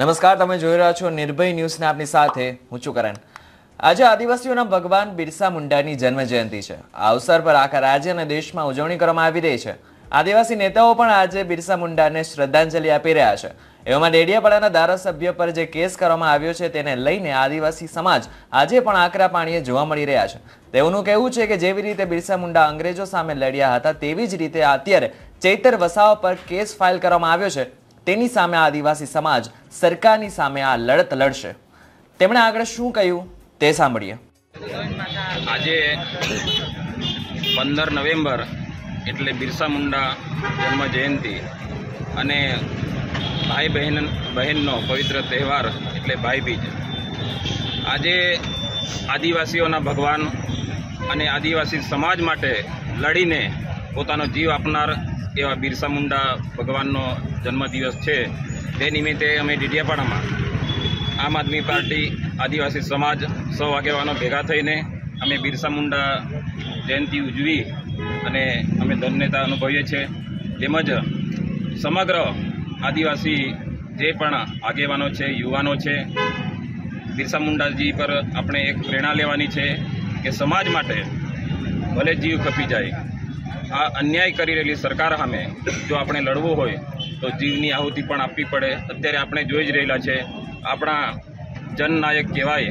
नमस्कार तमे जोई रह्या छो निर्भय न्यूज ने आपनी साथे हुं छुं करण। आज आदिवासीओना भगवान बिरसा मुंडानी जन्म जयंती है। आ अवसर पर आखा राज्य अने देश में उजवणी करवामां आवी रही है। आदिवासी नेताओं पण आजे बिरसा मुंडा ने श्रद्धांजलि आपी रह्या छे। एवामां डेडियापाडाना धारासभ्य पर जे केस करवामां आव्यो छे तेने लईने आदिवासी समाज आजे पण आकरा पाणीए जोवा मळी रह्या छे। तेओनुं कहेवुं छे के जेवी रीते बिरसा मुंडा अंग्रेजो सामे लड्या हता तेवी ज रीते अत्यारे चैतर वसावा पर केस फाइल करवामां आव्यो छे। तेनी सामे आदिवासी समाज सरकारनी सामे आ लड़त लड़शे। तेमणे आगळ शुं कह्युं ते सांभळीए। आजे 15 नवेम्बर एटले बिरसा मुंडा जन्म जयंती अने भाई बहननो पवित्र तहेवार एटले भाई बीज। आजे आदिवासीओना भगवान अने आदिवासी समाज माटे लड़ीने पोतानो जीव आपनार एवा बिरसा मुंडा भगवाननो जन्मदिवस है। ते निमित्ते अमे डेडियापाड़ा में आम आदमी पार्टी आदिवासी समाज सौ आगेवानो भेगा थईने अमे बिरसा मुंडा जयंती उजवी अने अमे धन्यता अनुभवीए छे। तेमज समग्र आदिवासी जे पण आगेवानो छे युवानो छे बिरसा मुंडा जी पर अपने एक प्रेरणा लेवानी छे के समाज माटे भले जीव खपी जाए आ अन्याय करी रहेली सरकार सामे जो आपणे लड़वो होय तो जीवनी आहुति पण आपवी पड़े। अत्यारे आपणे जोई ज रहेला छे आपणा जननायक कहेवाय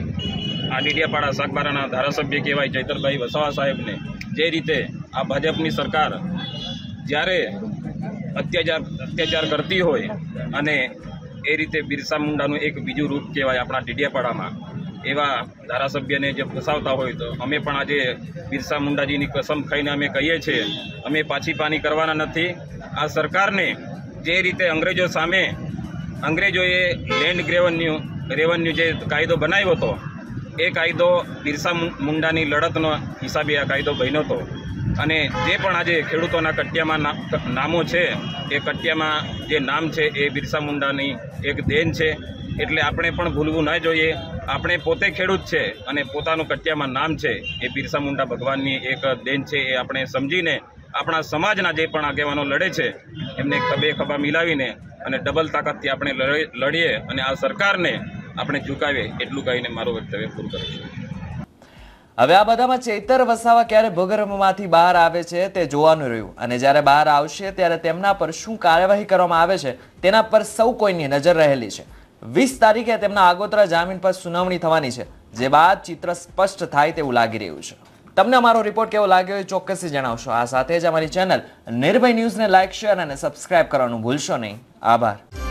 आ डेडियापाड़ा सागबाराना धारासभ्य कहेवाय चैतरभाई वसावा साहेबने जे रीते आ भाजपनी सरकार ज्यारे अत्याचार करती होय अने ए रीते बिरसा मुंडानुं एक बीजुं रूप कहेवाय आपणा डेडियापाड़ामां। एवा धारासभ्यने जो फसावता होय तो अमे पण आजे बिरसा मुंडाजीनी कसम खाईने अमे कहीए छे अमे पाछी पानी करवाना नथी। आ सरकारने जे रीते अंग्रेजो सामे अंग्रेजोए लैंड रेवन्यू जे कायदो बनाव्यो तो ए कायदो बिरसा मुंडानी लड़तनो हिसाबे आ कायदो बन्यो तो अने जे पण आजे खेडूतोना कट्टियामां नामो छे ए कट्टियामां जे नाम छे ए बिरसा मुंडानी एक देन छे। एटले आपणे पण भूलवुं न जोईए। आपणे पोते खेडूत छे अने पोतानुं कट्टियामां नाम छे ए बिरसा मुंडा भगवाननी एक देन छे। ए आपणे समजीने आपणा समाजना जे पण आगेवानो लड़े छे एमने खभे खभा मिलावीने अने डबल ताकतथी आपणे लड़ीए अने आ सरकारने आपणे झुकावे एटलुं कहीने मारुं वक्तव्य पूरुं करूं छुं। हवे आ बधामां चैतर वसावा क्यारे भूगर्भमांथी बहार आवे छे ते जोवानुं रह्युं अने ज्यारे बहार आवशे त्यारे तेमना पर शुं कार्यवाही करवामां आवे छे तेना पर सौ कोईनी नजर रहेली छे। 20 तारीखे तेमना आगोतरा जामीन पर सुनावणी थवानी छे जे बाद चित्र स्पष्ट थाय तेवुं लागी रह्युं छे। तमने अमारो रिपोर्ट केवो लाग्यो चोक्कसथी जणावशो। आ साथे ज अमारी चेनल निर्भय न्यूज़ ने लाइक शेर अने सब्सक्राइब करवानुं भूलशो नहीं। आभार।